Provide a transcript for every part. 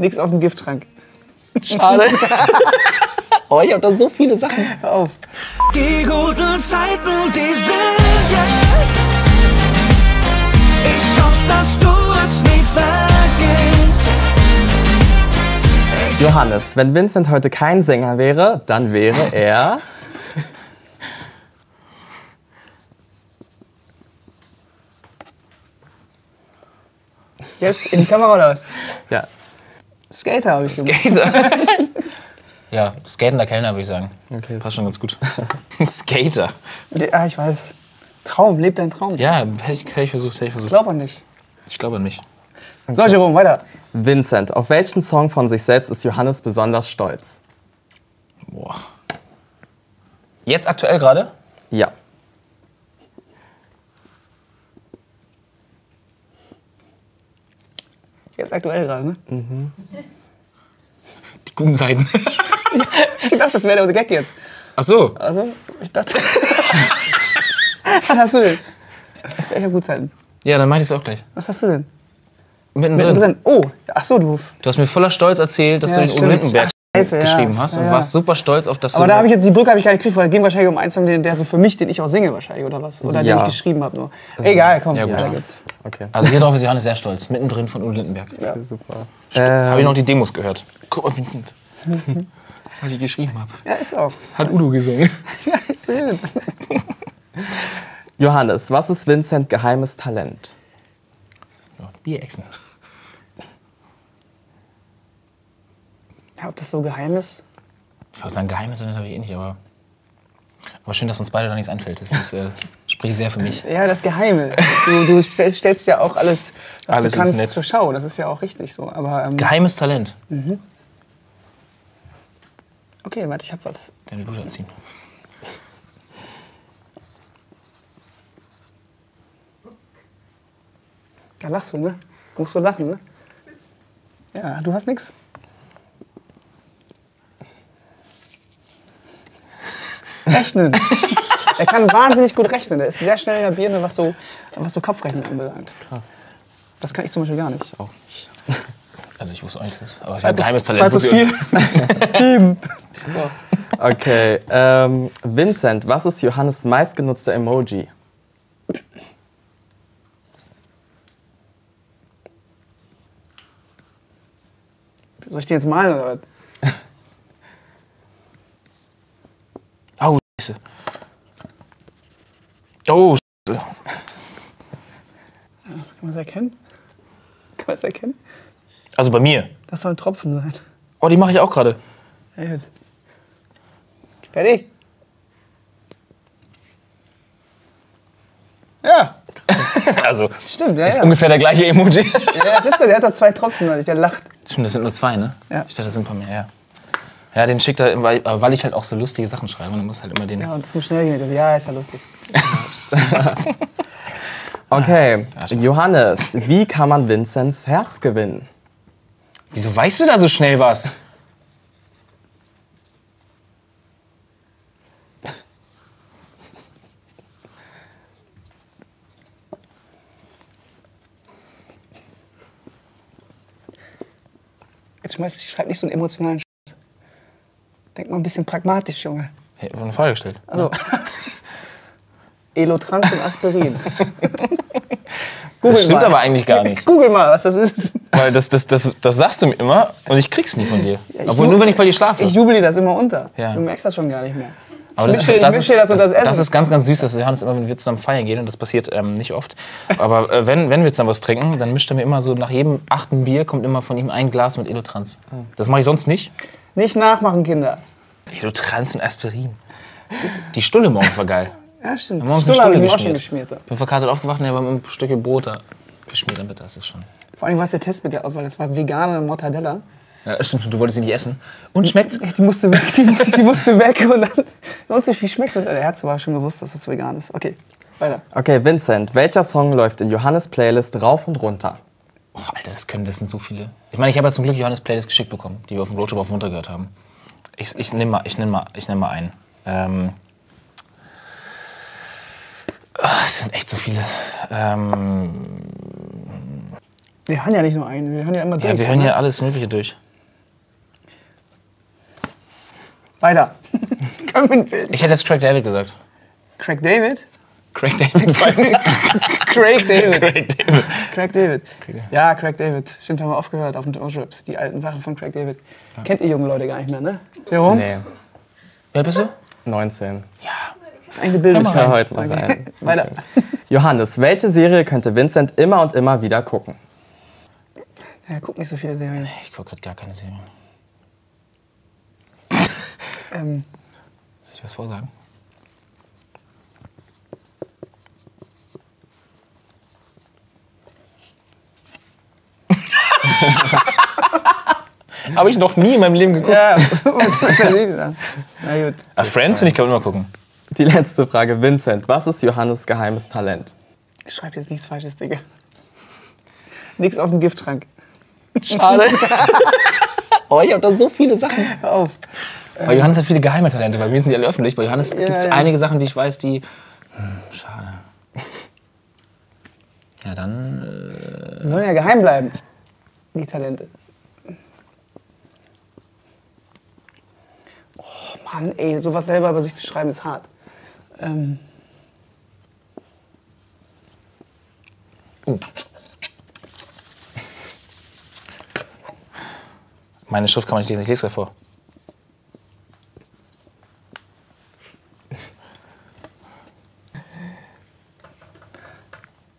Nichts aus dem Gifttrank. Schade. Oh, ich hab da so viele Sachen. Hör auf. Die guten Zeiten, die sind jetzt. Ich hoffe, dass du es nie vergisst. Johannes, wenn Wincent heute kein Sänger wäre, dann wäre er... Jetzt in die Kamera oder was? Ja. Skater habe ich gesagt. Skater. Ja, skatender Kellner würde ich sagen. Okay, passt schon ganz gut. Skater. Ja, ich weiß. Traum, leb dein Traum. Ja, hätte ich versucht. Glaub an dich. Ich glaube an mich. Okay. So, Jerome, weiter. Wincent, auf welchen Song von sich selbst ist Johannes besonders stolz? Boah. Jetzt aktuell gerade? Ja. Jetzt aktuell gerade, ne? Mhm. Die guten Zeiten. Ich dachte, das wäre der Gag jetzt. Ach so. Also, ich dachte... Was hast du denn? Ich hab gute Zeiten. Ja, dann meinte ich es auch gleich. Was hast du denn? Mittendrin. Oh, ach so, du hast mir voller Stolz erzählt, dass ja, du den Udo Lindenberg geschrieben hast und warst super stolz auf das. Aber da habe ich jetzt die Brücke gar nicht gekriegt, weil es ging wahrscheinlich um einen Song, der so für mich, den ich auch singe wahrscheinlich, oder was? Oder den ich geschrieben habe nur. Egal, komm, weiter geht's. Okay. Also hier drauf ist Johannes sehr stolz, mittendrin von Udo Lindenberg. Ja, super. Habe ich noch die Demos gehört. Guck mal, Vincent, was ich geschrieben habe. Ja, ist auch. Hat Udo gesungen. Ja, ist wild. Johannes, was ist Vincent geheimes Talent? Ja, Bierechsen. Ja, ob das so geheim ist? Ich würde sagen, geheim Talent habe ich eh nicht, aber schön, dass uns beide da nichts einfällt. Das ist, spricht sehr für mich. Ja, das Geheime. Du stellst ja auch alles, was alles du kannst, zur Schau. Das ist ja auch richtig so. Aber, geheimes Talent. Mhm. Okay, warte, ich habe was. Deine Dusche anziehen. Da lachst du, ne? Du musst so lachen, ne? Ja, du hast nichts. Rechnen. Er kann wahnsinnig gut rechnen. Er ist sehr schnell in der Birne, was so Kopfrechnen anbelangt. Krass. Das kann ich zum Beispiel gar nicht. Ich auch nicht. Also ich wusste eigentlich das. Aber es ist ein geheimes Talent. 2 + 4. So. Okay. Vincent, was ist Johannes meistgenutzter Emoji? Soll ich den jetzt malen oder was? Oh, Scheiße. Kann man es erkennen? Kann man es erkennen? Also bei mir. Das soll ein Tropfen sein. Oh, die mache ich auch gerade. Fertig. Ja. Also, stimmt, ja, ist ungefähr der gleiche Emoji. Ja, das ist so, der hat doch 2 Tropfen, weil der lacht. Stimmt, das sind nur 2, ne? Ja. Ich dachte, das sind ein paar mehr, ja. Ja, den schickt er, weil ich halt auch so lustige Sachen schreibe und dann muss halt immer den... Ja, und das muss schnell gehen. Ja, ist ja lustig. Okay, Johannes, wie kann man Vincents Herz gewinnen? Wieso weißt du da so schnell was? Jetzt schreib nicht so einen emotionalen... Denk mal ein bisschen pragmatisch, Junge. Hey, wurde eine Frage gestellt. Also. Elotrans und Aspirin. Das stimmt mal. Aber eigentlich gar nicht. Google mal, was das ist. Weil das sagst du mir immer und ich krieg's nie von dir. Ja, obwohl nur, wenn ich bei dir schlafe. Ich jubel dir das immer unter. Ja. Du merkst das schon gar nicht mehr. Aber das ist ganz, ganz süß, dass Johannes immer, wenn wir zusammen feiern gehen, und das passiert nicht oft, aber wenn wir zusammen was trinken, dann mischt er mir immer so, nach jedem 8. Bier kommt immer von ihm ein Glas mit Elotrans. Das mache ich sonst nicht. Nicht nachmachen, Kinder. Elotrans und Aspirin. Die Stulle morgens war geil. Ja, stimmt. Morgens die Stulle habe ich schon geschmiert. Ich bin verkartet aufgewacht und er war mit einem Stückchen Brot da geschmiert. Damit das ist schon. Vor allem war es der Test mit der, weil das war vegane Mortadella. Ja, stimmt, du wolltest sie nicht essen. Und schmeckt's? Die musste weg. Die musste weg und dann. Sonst, wie schmeckt's? Und der Herz war schon gewusst, dass das vegan ist. Okay, weiter. Okay, Vincent, welcher Song läuft in Johannes Playlist rauf und runter? Och, Alter, das sind so viele. Ich meine, ich habe ja zum Glück Johannes Playlist geschickt bekommen, die wir auf dem Roadtrip auf runter gehört haben. Ich nehm mal einen. Es sind echt so viele. Wir hören ja nicht nur einen, wir hören ja immer durch. Ja, wir hören ja alles Mögliche durch. Weiter. Ich hätte jetzt Craig David gesagt. Craig David? Craig David. Craig David. Craig David. Craig David. Ja, Craig David. Stimmt, haben wir oft gehört auf den Tour-Trips. Die alten Sachen von Craig David. Ja. Kennt ihr jungen Leute gar nicht mehr, ne? Jerome? Nee. Wer bist du? 19. Ja. Das ist eigentlich Bild. Ich höre heute mal rein. Weiter. Johannes, welche Serie könnte Wincent immer und immer wieder gucken? Er guckt nicht so viele Serien. Nee, ich gucke gerade gar keine Serien. Soll ich was vorsagen? Habe ich noch nie in meinem Leben geguckt. Ja, na gut. Aber Friends finde ich, kann man immer gucken. Die letzte Frage, Wincent. Was ist Johannes' geheimes Talent? Ich schreibe jetzt nichts Falsches, Digga. Nichts aus dem Gifttrank. Schade. Oh, ich habe da so viele Sachen. Hör auf. Weil Johannes hat viele geheime Talente, bei mir sind die alle öffentlich. Bei Johannes gibt es einige Sachen, die ich weiß, die... schade. Ja, dann... sollen ja geheim bleiben, die Talente. Oh Mann, ey, sowas selber über sich zu schreiben ist hart. Meine Schrift kann man nicht lesen, ich lese gleich vor.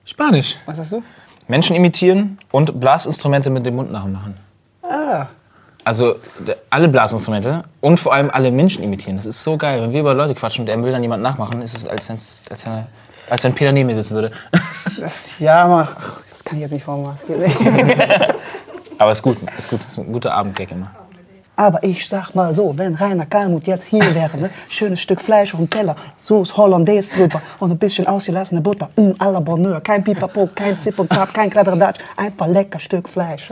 Spanisch. Was hast du? Menschen imitieren und Blasinstrumente mit dem Mund nachmachen. Ah. Also alle Blasinstrumente und vor allem alle Menschen imitieren. Das ist so geil. Wenn wir über Leute quatschen und der will dann jemand nachmachen, ist es, als wenn Peter neben mir sitzen würde. Das, ja, mach. Das kann ich jetzt nicht vormachen. Aber es ist gut. Es ist gut. Es ist ein guter Abendgag immer. Aber ich sag mal so, wenn Rainer Kalmuth jetzt hier wäre, ne? Schönes Stück Fleisch auf dem Teller, Soße Hollandaise drüber und ein bisschen ausgelassene Butter, à la Bonheur, kein Pipapo, kein Zip und Zap, kein Kladderadatsch, einfach lecker Stück Fleisch.